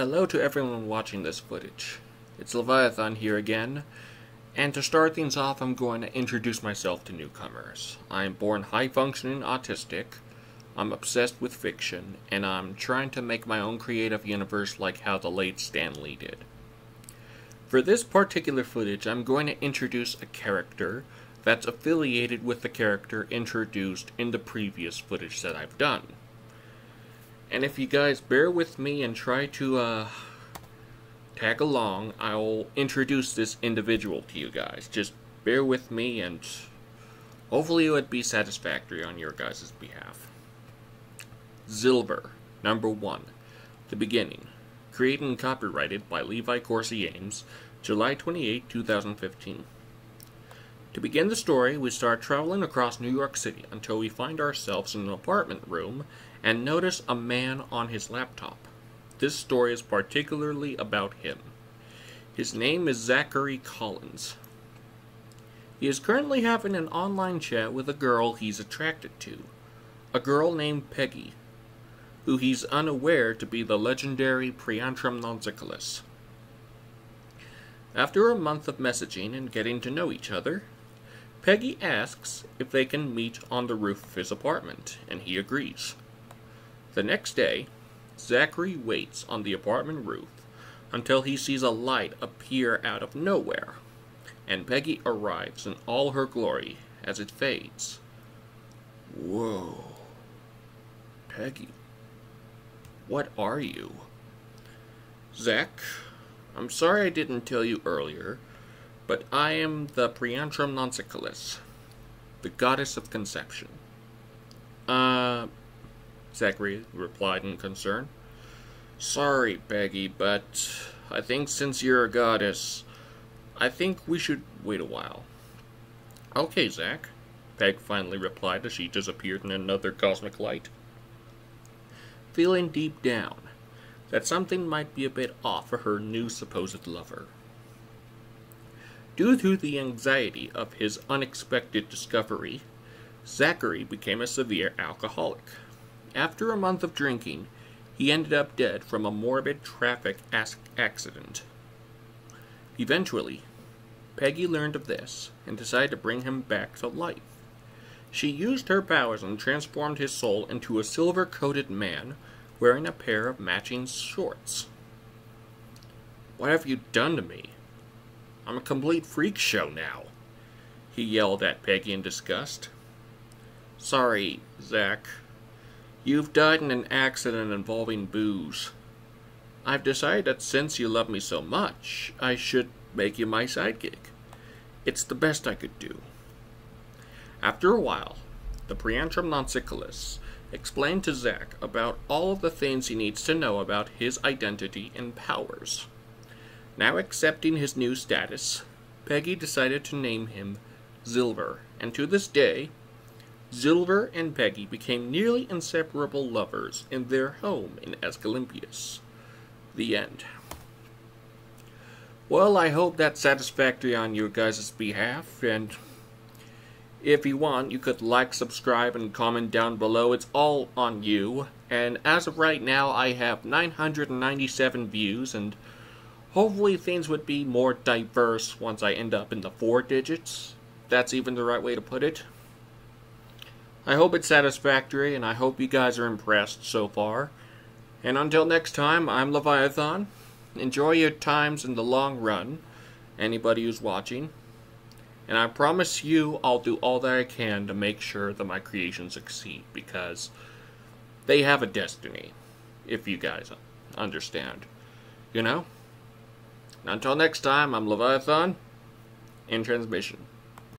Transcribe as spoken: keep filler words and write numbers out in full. Hello to everyone watching this footage. It's Leviathan here again, and to start things off I'm going to introduce myself to newcomers. I'm born high-functioning autistic, I'm obsessed with fiction, and I'm trying to make my own creative universe like how the late Stan Lee did. For this particular footage I'm going to introduce a character that's affiliated with the character introduced in the previous footage that I've done. And if you guys bear with me and try to uh, tag along, I'll introduce this individual to you guys. Just bear with me and hopefully it would be satisfactory on your guys' behalf. Zilvurr, number one. The Beginning. Created and copyrighted by Levi Corsi Ames, July twenty-eighth, two thousand fifteen. To begin the story, we start traveling across New York City until we find ourselves in an apartment room and notice a man on his laptop. This story is particularly about him. His name is Zachary Collins. He is currently having an online chat with a girl he's attracted to, a girl named Peggy, who he's unaware to be the legendary Preantrum Nancikolus. After a month of messaging and getting to know each other, Peggy asks if they can meet on the roof of his apartment, and he agrees. The next day, Zachary waits on the apartment roof until he sees a light appear out of nowhere, and Peggy arrives in all her glory as it fades. Whoa. Peggy, what are you? Zach, I'm sorry I didn't tell you earlier, but I am the Preantrum Nancikolus, the goddess of conception. Uh, Zachary replied in concern. Sorry, Peggy, but I think since you're a goddess, I think we should wait a while. Okay, Zach, Peg finally replied as she disappeared in another cosmic light. Feeling deep down that something might be a bit off for her new supposed lover. Due to the anxiety of his unexpected discovery, Zachary became a severe alcoholic. After a month of drinking, he ended up dead from a morbid traffic accident. Eventually, Peggy learned of this and decided to bring him back to life. She used her powers and transformed his soul into a silver-coated man wearing a pair of matching shorts. "What have you done to me? I'm a complete freak show now," he yelled at Peggy in disgust. "Sorry, Zach. You've died in an accident involving booze. I've decided that since you love me so much, I should make you my sidekick. It's the best I could do." After a while, the Preantrum Nancikolus explained to Zach about all of the things he needs to know about his identity and powers. Now accepting his new status, Peggy decided to name him Zilvurr, and to this day, Zilvurr and Peggy became nearly inseparable lovers in their home in Ascalimpius. The end. Well, I hope that's satisfactory on your guys' behalf, and if you want, you could like, subscribe, and comment down below. It's all on you, and as of right now, I have nine hundred ninety-seven views, and hopefully things would be more diverse once I end up in the four digits. That's even the right way to put it. I hope it's satisfactory, and I hope you guys are impressed so far. And until next time, I'm Leviathan. Enjoy your times in the long run, anybody who's watching. And I promise you I'll do all that I can to make sure that my creations succeed, because they have a destiny, if you guys understand. You know? Until next time, I'm Leviathan, in transmission.